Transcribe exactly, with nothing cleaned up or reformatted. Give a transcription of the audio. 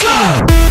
Go!